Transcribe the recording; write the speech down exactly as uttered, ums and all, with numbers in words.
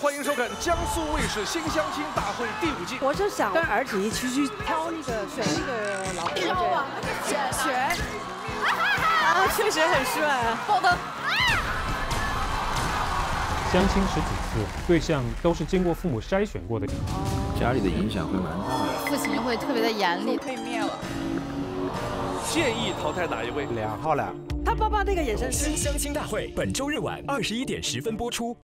欢迎收看江苏卫视《新相亲大会》第五季。我就想跟儿子一起去挑那个选那个老公，选选，啊，确实很帅啊！爆灯。相亲十几次，对象都是经过父母筛选过的，家里的影响会蛮大的。父亲会特别的严厉，可以灭了。建议淘汰哪一位？两号了。他爸爸那个眼神。新相亲大会本周日晚二十一点十分播出。